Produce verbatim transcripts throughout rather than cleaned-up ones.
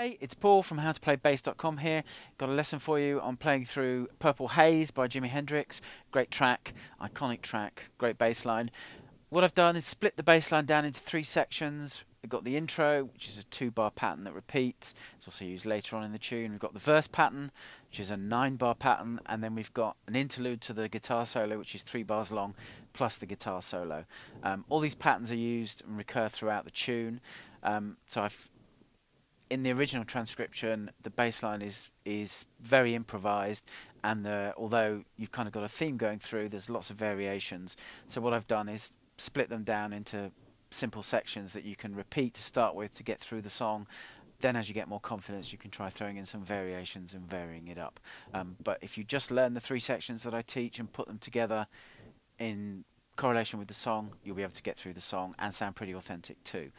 Hey, it's Paul from how to play bass dot com here. Got a lesson for you on playing through Purple Haze by Jimi Hendrix. Great track, iconic track, great bass line. What I've done is split the bass line down into three sections. We've got the intro, which is a two-bar pattern that repeats. It's also used later on in the tune. We've got the verse pattern, which is a nine-bar pattern, and then we've got an interlude to the guitar solo, which is three bars long, plus the guitar solo. Um, all these patterns are used and recur throughout the tune. Um, so I've In the original transcription, the bass line is is very improvised, and the, although you've kind of got a theme going through, there's lots of variations. So what I've done is split them down into simple sections that you can repeat to start with to get through the song. Then as you get more confidence, you can try throwing in some variations and varying it up. Um, but if you just learn the three sections that I teach and put them together in correlation with the song, you'll be able to get through the song and sound pretty authentic too.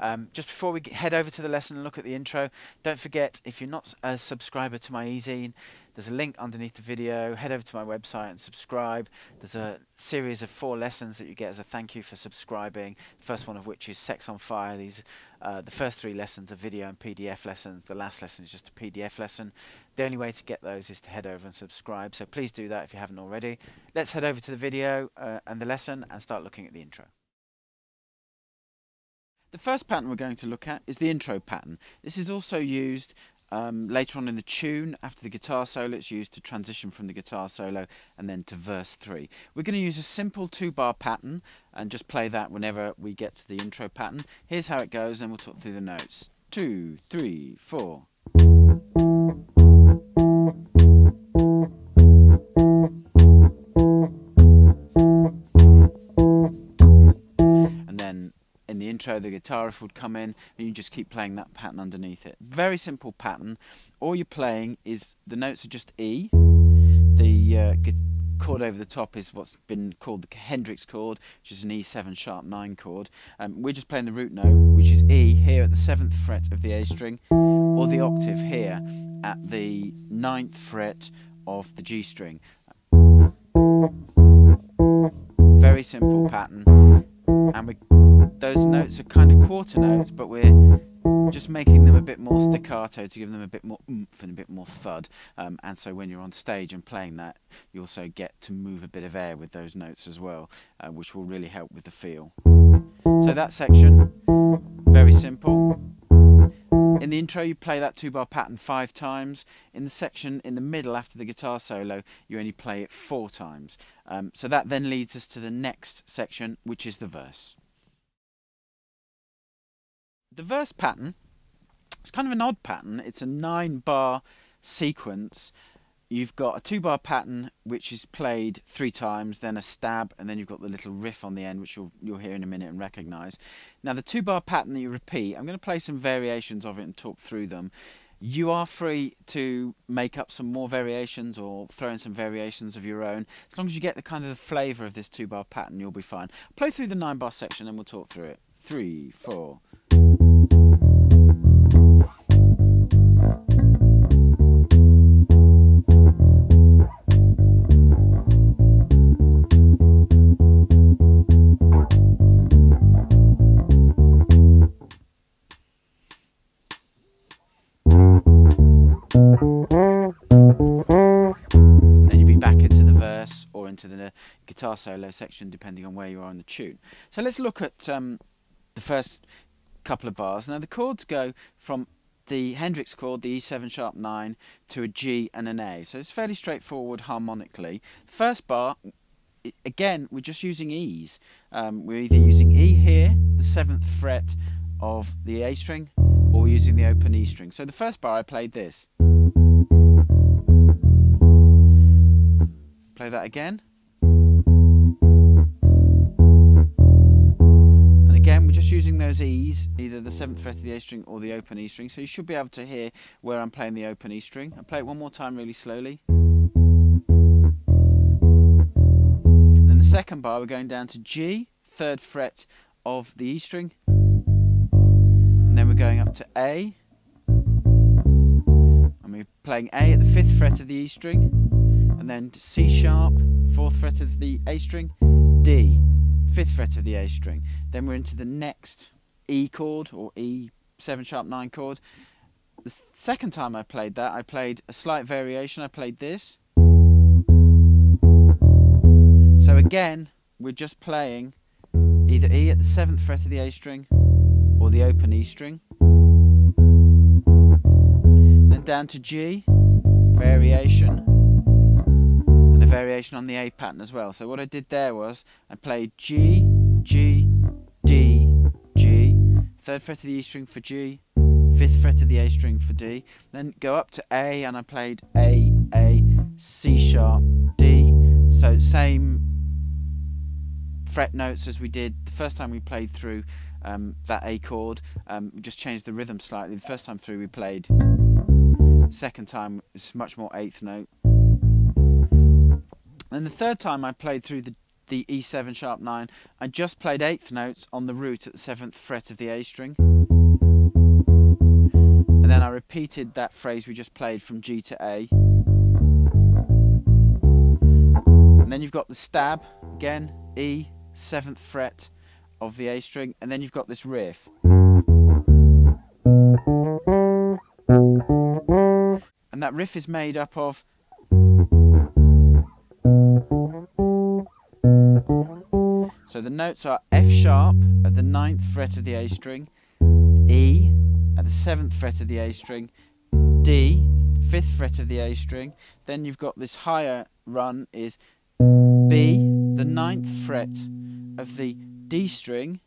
Um, just before we get head over to the lesson and look at the intro, don't forget, if you're not a subscriber to my e-zine, there's a link underneath the video. Head over to my website and subscribe. There's a series of four lessons that you get as a thank you for subscribing, the first one of which is Sex on Fire. These, uh, the first three lessons are video and P D F lessons. The last lesson is just a P D F lesson. The only way to get those is to head over and subscribe, so please do that if you haven't already. Let's head over to the video uh, and the lesson and start looking at the intro. The first pattern we're going to look at is the intro pattern. This is also used um, later on in the tune. After the guitar solo, it's used to transition from the guitar solo and then to verse three. We're going to use a simple two-bar pattern and just play that whenever we get to the intro pattern. Here's how it goes, and we'll talk through the notes. Two, three, four. The guitar riff would come in, and you just keep playing that pattern underneath it. Very simple pattern. All you're playing is the notes are just E. The uh, chord over the top is what's been called the Hendrix chord, which is an E seven sharp nine chord. Um, we're just playing the root note, which is E here at the seventh fret of the A string, or the octave here at the ninth fret of the G string. Very simple pattern, and we. Those notes are kind of quarter notes, but we're just making them a bit more staccato to give them a bit more oomph and a bit more thud. Um, and so when you're on stage and playing that, you also get to move a bit of air with those notes as well, uh, which will really help with the feel. So that section, very simple. In the intro, you play that two-bar pattern five times. In the section in the middle after the guitar solo, you only play it four times. Um, so that then leads us to the next section, which is the verse. The verse pattern, it's kind of an odd pattern. It's a nine-bar sequence. You've got a two-bar pattern which is played three times, then a stab, and then you've got the little riff on the end, which you'll, you'll hear in a minute and recognise. Now, the two-bar pattern that you repeat, I'm going to play some variations of it and talk through them. You are free to make up some more variations or throw in some variations of your own. As long as you get the kind of the flavour of this two-bar pattern, you'll be fine. Play through the nine-bar section and we'll talk through it. Three, four... guitar solo section, depending on where you are in the tune. So let's look at um, the first couple of bars. Now the chords go from the Hendrix chord, the E seven sharp nine, to a G and an A. So it's fairly straightforward harmonically. The first bar, again, we're just using E's. Um, we're either using E here, the seventh fret of the A string, or we're using the open E string. So the first bar I played this. Play that again. Using those E's, either the seventh fret of the A string or the open E string, so you should be able to hear where I'm playing the open E string. I'll play it one more time really slowly. Then the second bar we're going down to G, third fret of the E string, and then we're going up to A, and we're playing A at the fifth fret of the E string, and then to C sharp, fourth fret of the A string, D, fifth fret of the A string. Then we're into the next E chord, or E seven sharp nine chord, the second time I played that, I played a slight variation. I played this. So again, we're just playing either E at the seventh fret of the A string or the open E string. Then down to G, variation, and a variation on the A pattern as well. So what I did there was I played G, G, D, G, third fret of the E string for G, fifth fret of the A string for D, then go up to A and I played A, A, C sharp, D, so same fret notes as we did the first time we played through um, that A chord, um, we just changed the rhythm slightly. The first time through we played, second time it's much more eighth note. And the third time I played through the the E seven sharp nine, I just played eighth notes on the root at the seventh fret of the A string. And then I repeated that phrase we just played from G to A. And then you've got the stab, again, E, seventh fret of the A string, and then you've got this riff. And that riff is made up of so the notes are F sharp at the ninth fret of the A string, E at the seventh fret of the A string, D, fifth fret of the A string, then you've got this higher run is B, the ninth fret of the D string,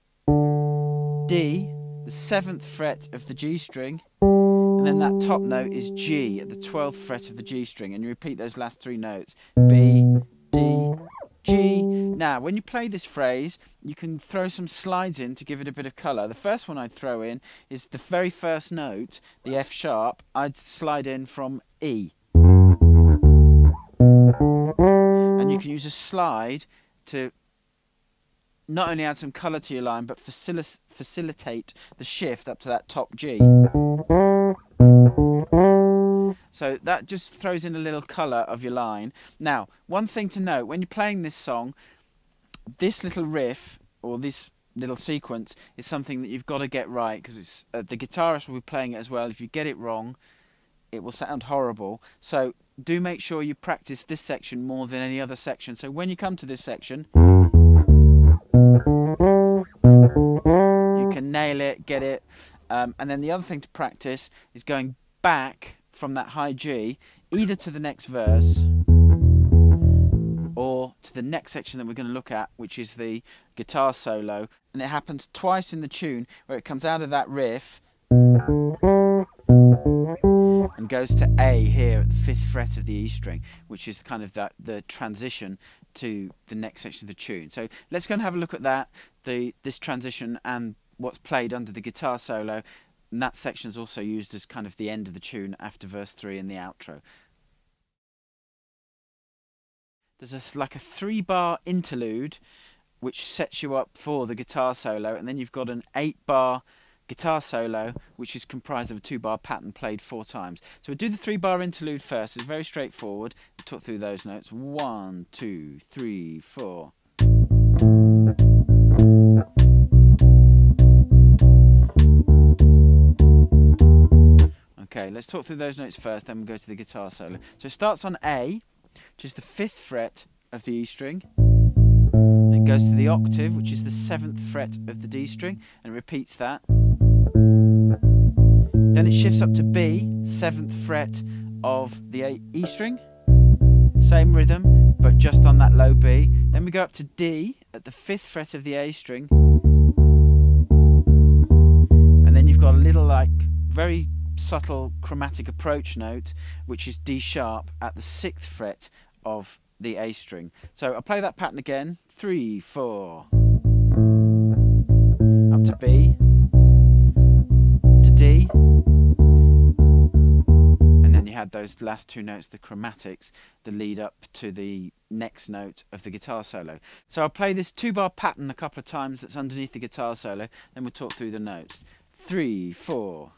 D, the seventh fret of the G string, and then that top note is G at the twelfth fret of the G string, and you repeat those last three notes, B, D, G. Now, when you play this phrase, you can throw some slides in to give it a bit of colour. The first one I'd throw in is the very first note, the F sharp, I'd slide in from E. And you can use a slide to not only add some colour to your line, but facil- facilitate the shift up to that top G. So that just throws in a little colour of your line. Now, one thing to note, when you're playing this song, this little riff, or this little sequence, is something that you've got to get right, because uh, the guitarist will be playing it as well. If you get it wrong, it will sound horrible. So do make sure you practice this section more than any other section. So when you come to this section, you can nail it, get it. Um, and then the other thing to practice is going back from that high G, either to the next verse or to the next section that we're going to look at, which is the guitar solo. And it happens twice in the tune, where it comes out of that riff and goes to A here at the fifth fret of the E string, which is kind of that the transition to the next section of the tune. So let's go and have a look at that, the this transition and what's played under the guitar solo. And that section is also used as kind of the end of the tune after verse three in the outro. There's a, like a three bar interlude which sets you up for the guitar solo, and then you've got an eight bar guitar solo which is comprised of a two bar pattern played four times. So we do the three bar interlude first. It's very straightforward. We talk through those notes. One, two, three, four. Okay, let's talk through those notes first, then we'll go to the guitar solo. So it starts on A, which is the fifth fret of the E string. It goes to the octave, which is the seventh fret of the D string, and repeats that. Then it shifts up to B, seventh fret of the E string. Same rhythm, but just on that low B. Then we go up to D at the fifth fret of the A string. And then you've got a little, like, very subtle chromatic approach note, which is D sharp at the sixth fret of the A string. So I'll play that pattern again, three, four, up to B, to D, and then you had those last two notes, the chromatics, the lead up to the next note of the guitar solo. So I'll play this two bar pattern a couple of times that's underneath the guitar solo, then we'll talk through the notes. Three, four.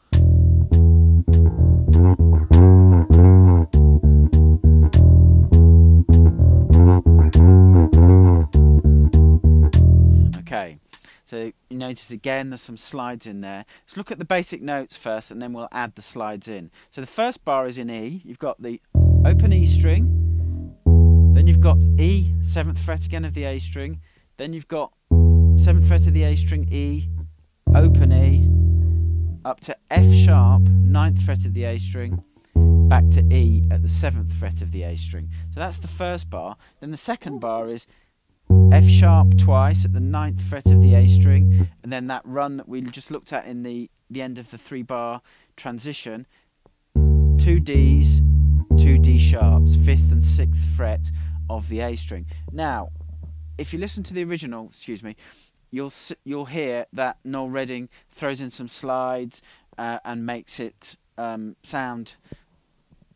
So you notice again there's some slides in there. Let's look at the basic notes first and then we'll add the slides in. So the first bar is in E. You've got the open E string, then you've got E, seventh fret again of the A string, then you've got seventh fret of the A string, E, open E, up to F sharp, ninth fret of the A string, back to E at the seventh fret of the A string. So that's the first bar. Then the second bar is F sharp twice at the ninth fret of the A string, and then that run that we just looked at in the, the end of the three bar transition, two Ds, two D sharps, fifth and sixth fret of the A string. Now, if you listen to the original, excuse me, you'll, you'll hear that Noel Redding throws in some slides uh, and makes it um, sound,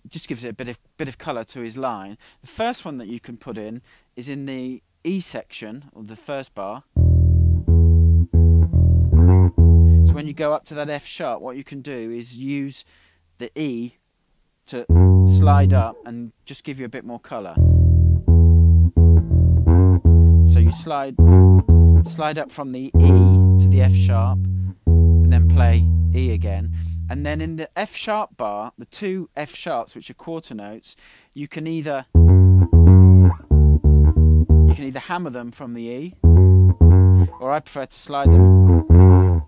just gives it a bit of, bit of colour to his line. The first one that you can put in is in the E section, or the first bar. So when you go up to that F sharp, what you can do is use the E to slide up and just give you a bit more colour. So you slide, slide up from the E to the F sharp, and then play E again. And then in the F sharp bar, the two F sharps, which are quarter notes, you can either You can either hammer them from the E, or I prefer to slide them.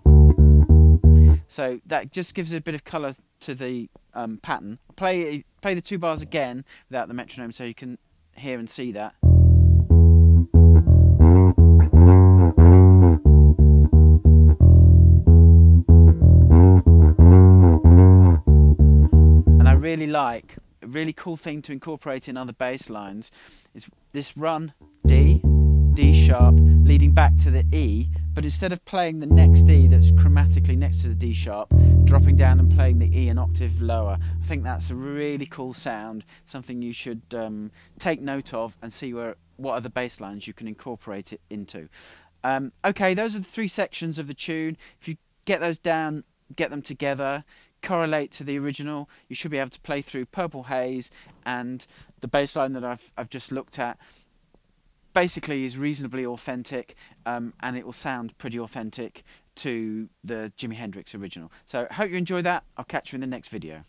So that just gives a bit of colour to the um, pattern. Play play the two bars again without the metronome, so you can hear and see that. And I really like, a really cool thing to incorporate in other bass lines is this run D, D sharp, leading back to the E, but instead of playing the next E that's chromatically next to the D sharp, dropping down and playing the E an octave lower. I think that's a really cool sound, something you should um, take note of and see where what other bass lines you can incorporate it into. Um, okay, those are the three sections of the tune. If you get those down, get them together, correlate to the original, you should be able to play through Purple Haze, and the bass line that I've, I've just looked at basically is reasonably authentic, um, and it will sound pretty authentic to the Jimi Hendrix original. So hope you enjoy that. I'll catch you in the next video.